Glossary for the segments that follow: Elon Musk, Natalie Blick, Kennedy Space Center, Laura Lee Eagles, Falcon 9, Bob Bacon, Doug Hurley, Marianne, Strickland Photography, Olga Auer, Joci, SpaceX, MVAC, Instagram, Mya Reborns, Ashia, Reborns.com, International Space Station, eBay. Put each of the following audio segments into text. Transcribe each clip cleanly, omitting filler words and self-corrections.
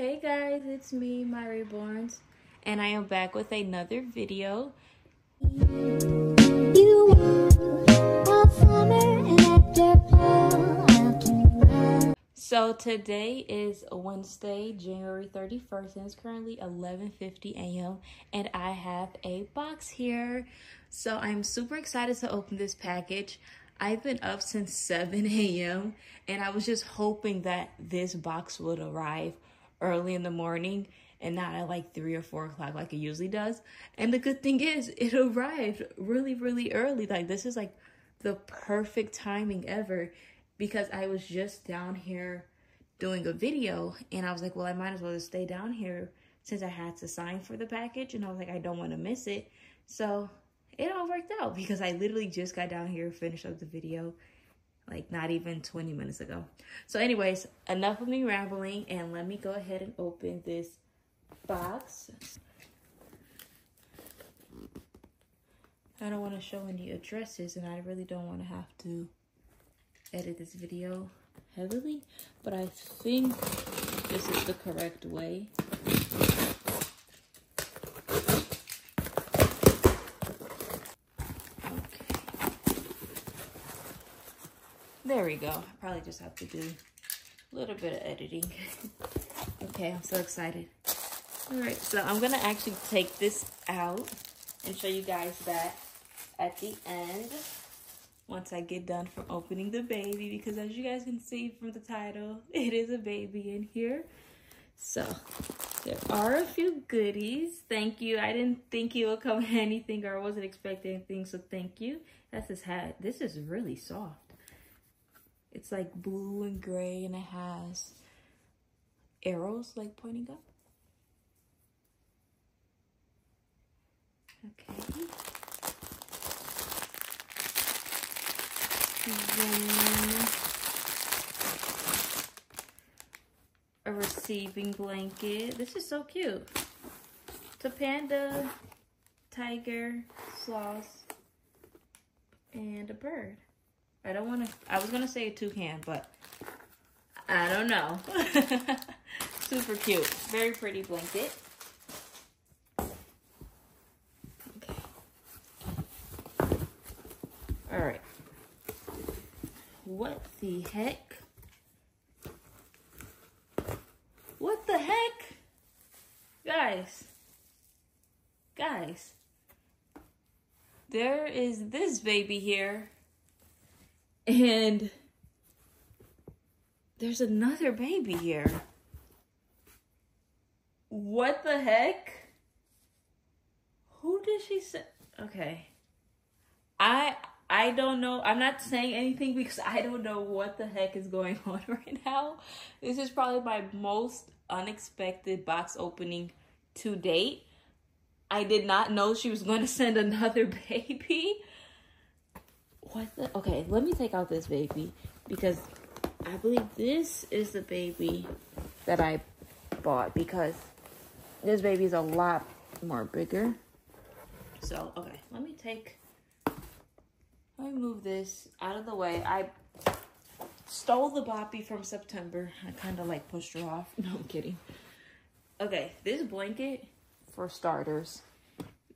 Hey guys, it's me, Mya Reborns, and I am back with another video. So today is Wednesday, January 31st, and it's currently 11:50 a.m. and I have a box here. So I'm super excited to open this package. I've been up since 7 a.m. and I was just hoping that this box would arrive early in the morning and not at like 3 or 4 o'clock like it usually does. And the good thing is it arrived really early. Like, this is like the perfect timing ever, because I was just down here doing a video and I was like, well, I might as well just stay down here since I had to sign for the package, and I was like, I don't want to miss it. So it all worked out because I literally just got down here, finished up the video like not even 20 minutes ago. So anyways, enough of me rambling, and let me go ahead and open this box. I don't want to show any addresses, and I really don't want to have to edit this video heavily, but I think this is the correct way. There we go. I probably just have to do a little bit of editing. Okay, I'm so excited. All right, so I'm gonna actually take this out and show you guys that at the end, once I get done from opening the baby, because as you guys can see from the title, it is a baby in here. So there are a few goodies. Thank you. I didn't think it would come anything, or I wasn't expecting anything, so thank you. That's his hat. This is really soft. It's like blue and gray, and it has arrows like pointing up. Okay. Then a receiving blanket. This is so cute. It's a panda, tiger, sloth, and a bird. I don't want to, I was going to say a toucan, but I don't know. Super cute. Very pretty blanket. Okay. All right. What the heck? What the heck? Guys. Guys. There is this baby here. And there's another baby here. What the heck? Who did she say? Okay. I don't know. I'm not saying anything because I don't know what the heck is going on right now. This is probably my most unexpected box opening to date. I did not know she was going to send another baby. What the? Okay, let me take out this baby, because I believe this is the baby that I bought, because this baby is a lot more bigger. So, okay, let me move this out of the way. I stole the boppy from September. I kind of like pushed her off. No, I'm kidding. Okay, this blanket, for starters,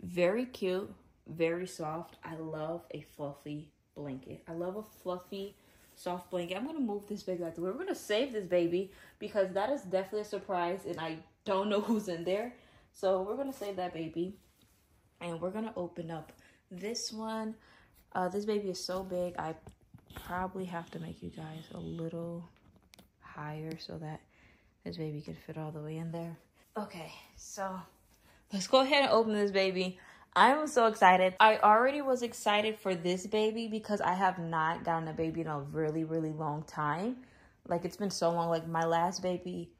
very cute, very soft. I love a fluffy blanket. I love a fluffy, soft blanket. I'm gonna move this baby out the way. We're gonna save this baby because that is definitely a surprise, and I don't know who's in there. So we're gonna save that baby, and we're gonna open up this one. This baby is so big. I probably have to make you guys a little higher so that this baby can fit all the way in there. Okay, so let's go ahead and open this baby. I'm so excited. I already was excited for this baby because I have not gotten a baby in a really long time. Like, it's been so long. Like, my last baby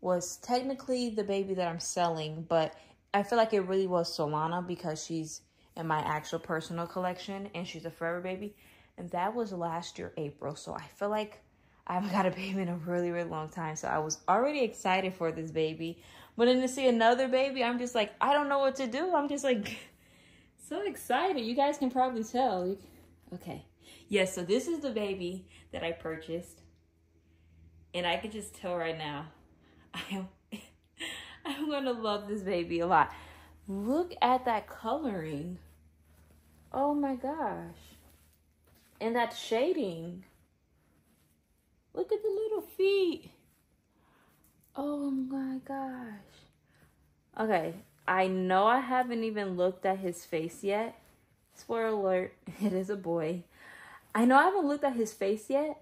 was technically the baby that I'm selling, but I feel like it really was Solana because she's in my actual personal collection and she's a forever baby. And that was last year, April. So I feel like I haven't got a baby in a really long time. So I was already excited for this baby. But then to see another baby, I'm just like, I don't know what to do. I'm just like so excited. You guys can probably tell. Okay. Yes, so this is the baby that I purchased. And I can just tell right now, I am I'm gonna love this baby a lot. Look at that coloring. Oh my gosh. And that shading. Look at the little feet. Oh my gosh. Okay, I know I haven't even looked at his face yet. Spoiler alert, it is a boy. I know I haven't looked at his face yet,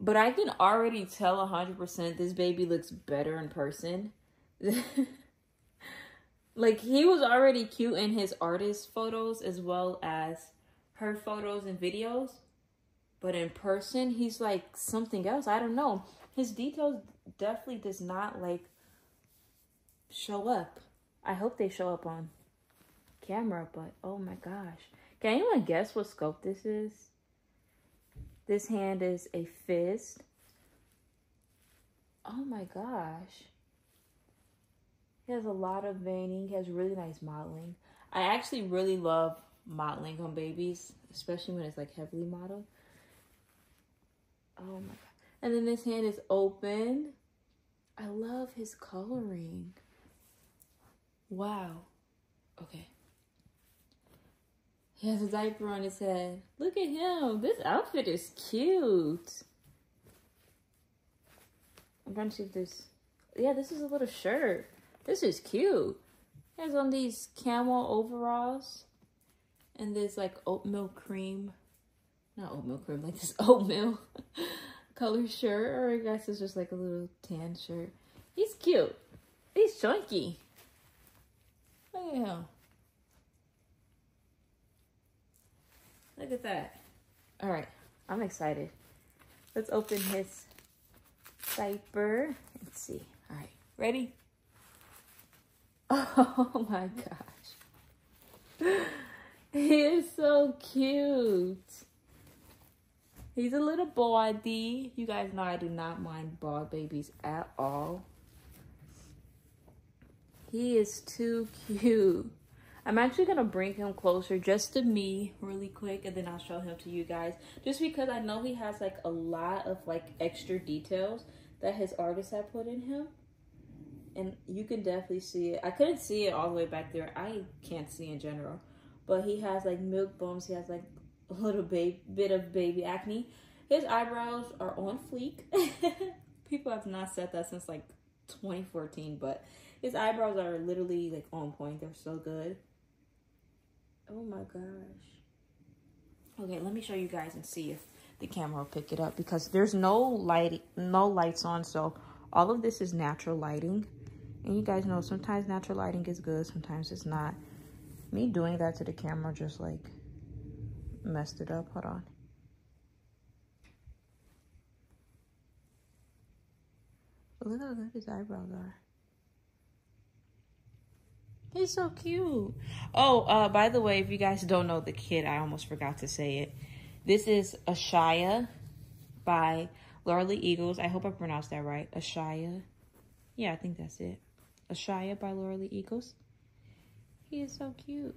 but I can already tell 100% this baby looks better in person. Like, he was already cute in his artist photos as well as her photos and videos. But in person, he's like something else. I don't know. His details definitely does not, like, show up. I hope they show up on camera, but oh my gosh. Can anyone guess what sculpt this is? This hand is a fist. Oh my gosh. He has a lot of veining. He has really nice modeling. I actually really love modeling on babies, especially when it's like heavily modeled. Oh my god. And then this hand is open. I love his coloring. Wow. Okay. He has a diaper on his head. Look at him. This outfit is cute. I'm trying to see if this... Yeah, this is a little shirt. This is cute. He has on these camel overalls. And this like oatmeal cream. Not oatmeal cream, like this oatmeal color shirt. Or I guess it's just like a little tan shirt. He's cute. He's chunky. Look at him. Look at that. All right, I'm excited. Let's open his diaper and see. All right, ready? Oh my gosh. He is so cute. He's a little baldy. You guys know I do not mind bald babies at all. He is too cute. I'm actually going to bring him closer just to me really quick, and then I'll show him to you guys. Just because I know he has like a lot of like extra details that his artist had put in him. And you can definitely see it. I couldn't see it all the way back there. I can't see in general. But he has like milk bumps. He has like a little bit of baby acne. His eyebrows are on fleek. People have not said that since like 2014, but his eyebrows are literally like on point. They're so good. Oh my gosh. Okay, let me show you guys and see if the camera will pick it up, because there's no lights on, so all of this is natural lighting. And you guys know sometimes natural lighting is good, sometimes it's not. Me doing that to the camera just like messed it up. Hold on. Look how good his eyebrows are. He's so cute. Oh, by the way, if you guys don't know the kid, I almost forgot to say it. This is Ashia by Laura Lee Eagles. I hope I pronounced that right. Ashia. Yeah, I think that's it. Ashia by Laura Lee Eagles. He is so cute.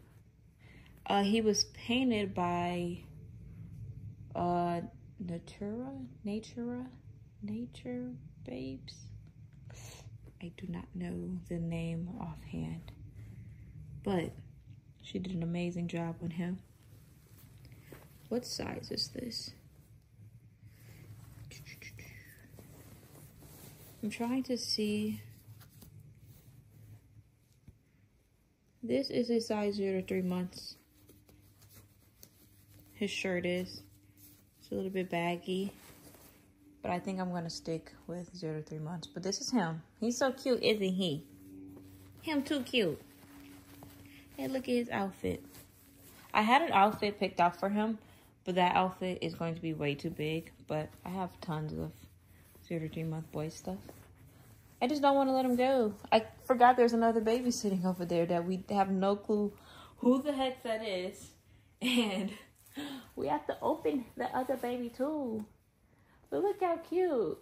He was painted by Nature Babes. I do not know the name offhand, but she did an amazing job on him. What size is this? I'm trying to see. This is a size 0 to 3 months. His shirt is. It's a little bit baggy, but I think I'm going to stick with 0 to 3 months. But this is him. He's so cute, isn't he? Him too cute. And look at his outfit. I had an outfit picked out for him, but that outfit is going to be way too big. But I have tons of 0 to 3 month boy stuff. I just don't want to let him go. I forgot there's another baby sitting over there that we have no clue who the heck that is. And we have to open the other baby too. But look how cute.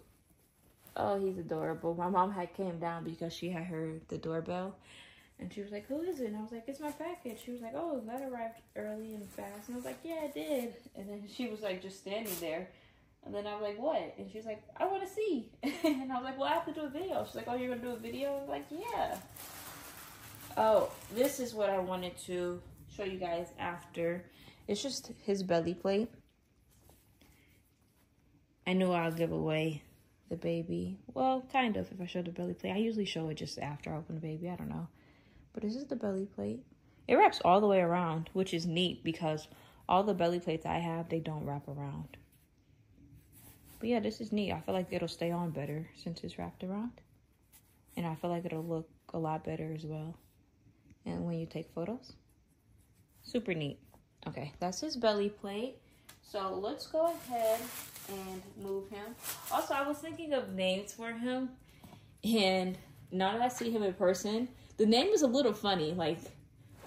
Oh, he's adorable. My mom had came down because she had heard the doorbell. And she was like, who is it? And I was like, it's my package. She was like, oh, that arrived early and fast. And I was like, yeah, it did. And then she was like, just standing there. And then I was like, what? And she was like, I want to see. And I was like, well, I have to do a video. She's like, oh, you're going to do a video? I was like, yeah. Oh, this is what I wanted to show you guys after. It's just his belly plate. I knew I'll give away the baby. Well, kind of, if I show the belly plate. I usually show it just after I open the baby. I don't know. But this is the belly plate. It wraps all the way around, which is neat because all the belly plates I have, they don't wrap around. But yeah, this is neat. I feel like it'll stay on better since it's wrapped around. And I feel like it'll look a lot better as well. And when you take photos, super neat. Okay, that's his belly plate. So let's go ahead and move him. Also, I was thinking of names for him, and now that I see him in person, the name is a little funny. Like,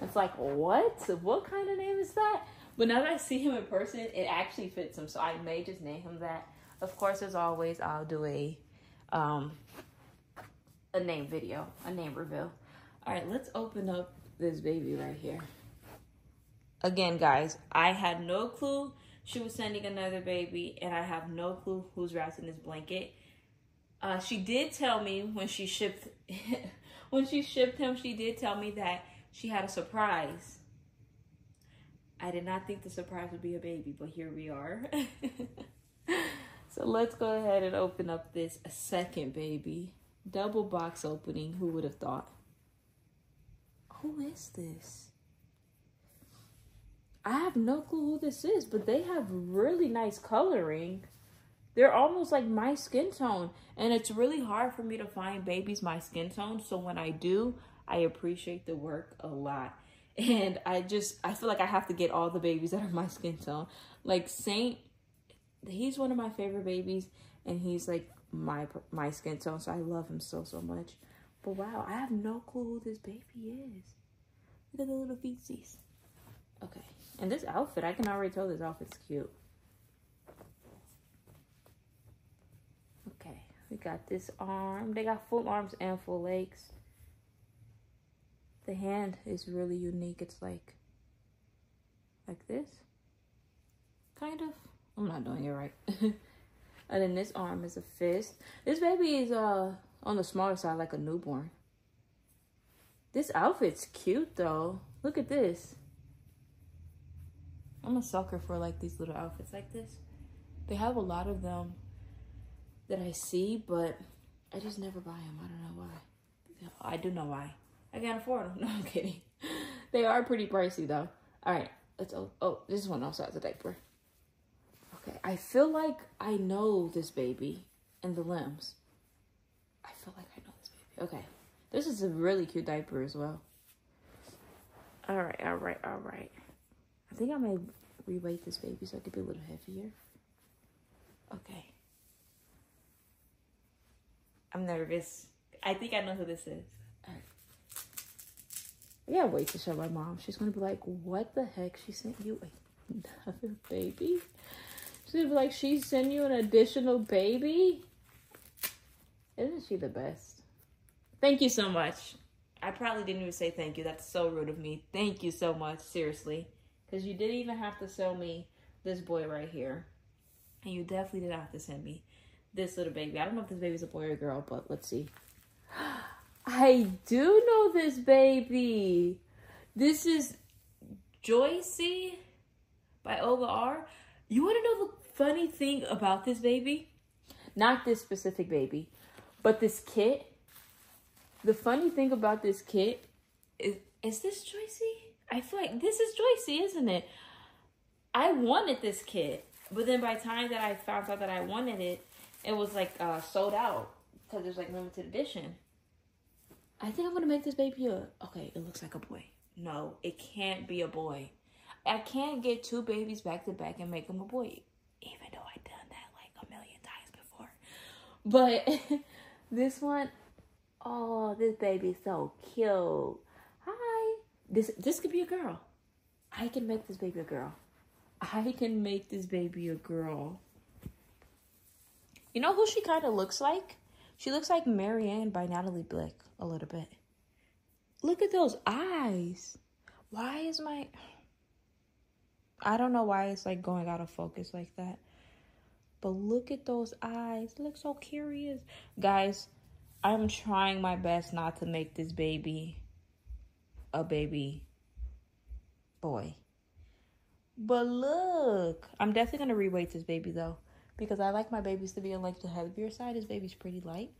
it's like, what kind of name is that? But now that I see him in person, it actually fits him, so I may just name him that. Of course, as always, I'll do a name video, a name reveal. All right, let's open up this baby right here. Again, guys, I had no clue she was sending another baby, and I have no clue who's wrapped in this blanket. She did tell me when she shipped him, she did tell me that she had a surprise. I did not think the surprise would be a baby, but here we are. So let's go ahead and open up this second baby. Double box opening, who would have thought? Who is this? I have no clue who this is, but they have really nice coloring. They're almost like my skin tone, and it's really hard for me to find babies my skin tone, so when I do, I appreciate the work a lot. And I feel like I have to get all the babies that are my skin tone. Like Saint, he's one of my favorite babies, and he's like my skin tone, so I love him so much. But wow, I have no clue who this baby is. Look at the little feetsies. Okay, and this outfit, I can already tell this outfit's cute. Okay, we got this arm. They got full arms and full legs. The hand is really unique. It's like this, kind of. I'm not doing it right. And then this arm is a fist. This baby is on the smaller side, like a newborn. This outfit's cute though. Look at this. I'm a sucker for like these little outfits like this. They have a lot of them that I see, but I just never buy them. I don't know why. I do know why. I can't afford them. No, I'm kidding. They are pretty pricey though. All right, let's open. Oh, this one also has a diaper. Okay, I feel like I know this baby and the limbs. I feel like I know this baby. Okay, this is a really cute diaper as well. All right, all right, all right. I think I might reweight this baby so it could be a little heavier. Okay. I'm nervous. I think I know who this is. All right. I can't wait to show my mom. She's going to be like, what the heck? She sent you another baby? She's going to be like, she sent you an additional baby? Isn't she the best? Thank you so much. I probably didn't even say thank you. That's so rude of me. Thank you so much. Seriously. Because you didn't even have to sell me this boy right here. And you definitely didn't have to send me this little baby. I don't know if this baby's a boy or a girl, but let's see. I do know this baby. This is Joci by Olga Auer. You want to know the funny thing about this baby? Not this specific baby, but this kit. The funny thing about this kit is this Joci? I feel like this is Joci, isn't it? I wanted this kit, but then by the time that I found out that I wanted it, it was like sold out because there's like limited edition. I think I'm gonna make this baby a. Okay, it looks like a boy. No, it can't be a boy. I can't get two babies back to back and make them a boy, even though I've done that like a million times before. But this one, oh, this baby's so cute. This could be a girl. I can make this baby a girl. I can make this baby a girl. You know who she kind of looks like? She looks like Marianne by Natalie Blick a little bit. Look at those eyes. Why is my... I don't know why it's like going out of focus like that. But look at those eyes. Look so curious. Guys, I'm trying my best not to make this baby a baby boy. But look. I'm definitely going to reweight this baby, though. Because I like my babies to be on, like, the heavier side. This baby's pretty light.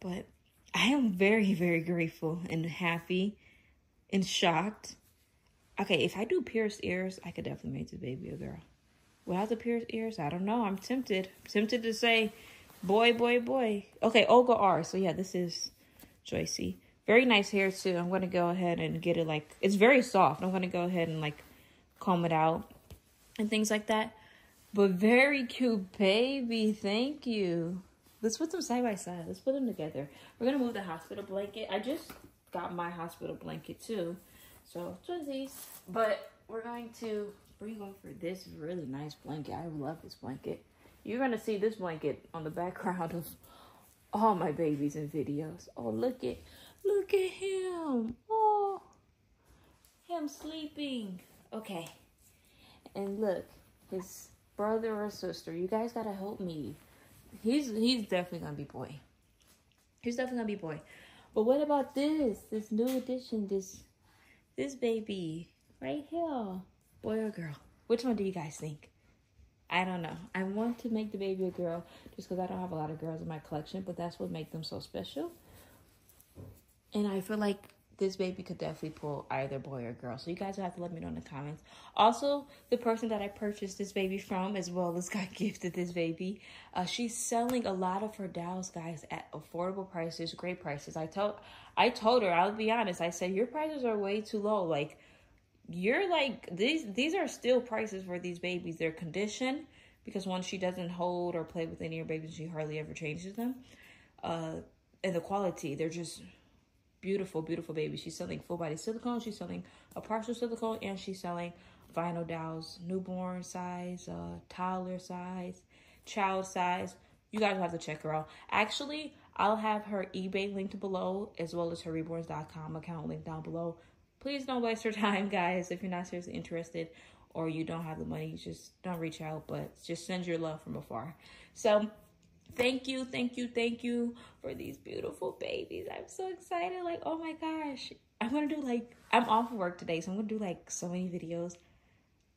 But I am very, very grateful and happy and shocked. Okay, if I do pierced ears, I could definitely make this baby a girl. Without the pierced ears, I don't know. I'm tempted. I'm tempted to say boy, boy, boy. Okay, Olga Auer. So, yeah, this is Joci. Very nice hair, too. I'm going to go ahead and get it, like, it's very soft. I'm going to go ahead and, like, comb it out and things like that. But very cute baby. Thank you. Let's put them side by side. Let's put them together. We're going to move the hospital blanket. I just got my hospital blanket, too. So, twinsies. But we're going to bring over this really nice blanket. I love this blanket. You're going to see this blanket on the background of all my babies and videos. Oh, look at him. Oh, him sleeping. Okay. And look, his brother or sister. You guys got to help me. He's definitely going to be boy. He's definitely going to be boy. But what about this? This new addition, this baby right here. Boy or girl? Which one do you guys think? I don't know. I want to make the baby a girl just because I don't have a lot of girls in my collection, but that's what makes them so special. And I feel like this baby could definitely pull either boy or girl. So you guys will have to let me know in the comments. Also, the person that I purchased this baby from, as well as got gifted this baby, she's selling a lot of her dolls, guys, at affordable prices, great prices. I told her, I'll be honest, I said, your prices are way too low. Like, you're like, these are still prices for these babies. They're conditioned because once she doesn't hold or play with any of her babies, she hardly ever changes them. And the quality, they're just beautiful, beautiful babies. She's selling full body silicone. She's selling a partial silicone, and she's selling vinyl dolls, newborn size, toddler size, child size. You guys will have to check her out. Actually, I'll have her eBay linked below, as well as her Reborns.com account linked down below. Please don't waste your time, guys. If you're not seriously interested or you don't have the money, just don't reach out, but just send your love from afar. So thank you, thank you, thank you for these beautiful babies. I'm so excited. Like, oh my gosh. I'm going to do like, I'm off of work today, so I'm going to do like so many videos.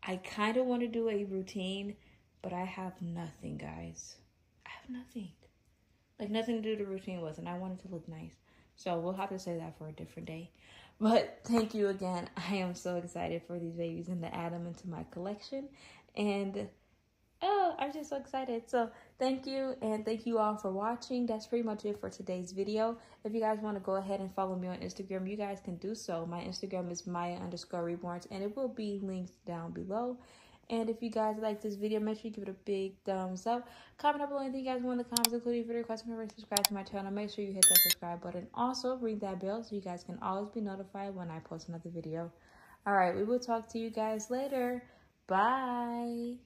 I kind of want to do a routine, but I have nothing, guys. I have nothing. Like nothing to do the routine with, and I want it to look nice. So we'll have to save that for a different day. But thank you again. I am so excited for these babies and to add them into my collection. And oh, I'm just so excited. So thank you. And thank you all for watching. That's pretty much it for today's video. If you guys want to go ahead and follow me on Instagram, you guys can do so. My Instagram is Mya_Reborns, and it will be linked down below. And if you guys like this video, make sure you give it a big thumbs up. Comment down below anything you guys want in the comments, including video requests. Remember to subscribe to my channel. Make sure you hit that subscribe button. Also, ring that bell so you guys can always be notified when I post another video. All right, we will talk to you guys later. Bye.